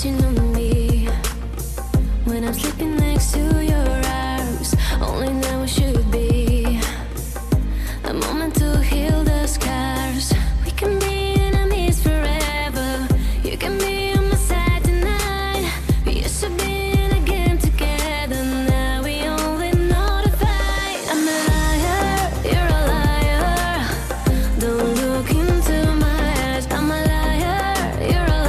Touching on me when I'm sleeping next to your arms, only now we should be a moment to heal the scars. We can be enemies forever. You can be on my side tonight. We used to be in a game together. Now we only know to fight. I'm a liar, you're a liar. Don't look into my eyes. I'm a liar, you're a liar.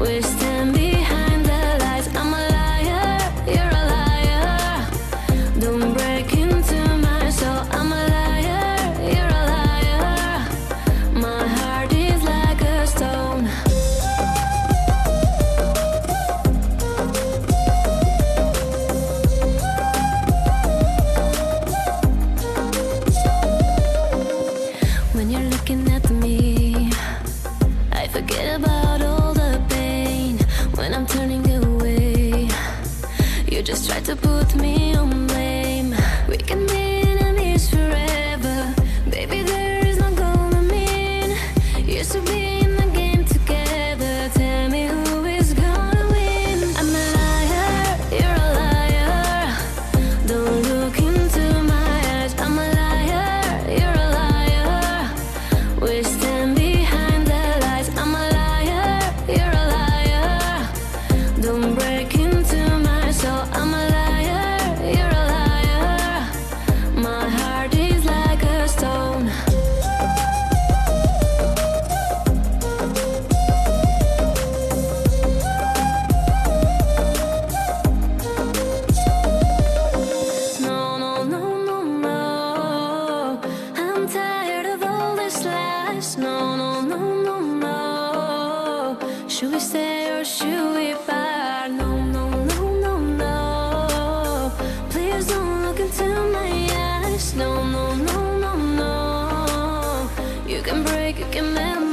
We stand behind the lies. I'm a liar, you're a liar. Don't break into my soul. I'm a liar, you're a liar. My heart is like a stone. When you're looking at me, I forget about all the pain. When I'm turning away, you just try to put me on blame. We can be enemies forever. Baby, there is no gonna mean. Used to be in the game together. Tell me who is gonna win. I'm a liar, you're a liar. Don't look into my eyes. I'm a liar, you're a liar. We stand behind the lies. I'm a liar, you're a liar. Don't break into my soul. I'm a liar, you're a liar. My heart is like a stone. No, I'm tired of all these lies. No. Should we stay or should we part? No. Please don't look into my eyes. No. You can break, you can mend.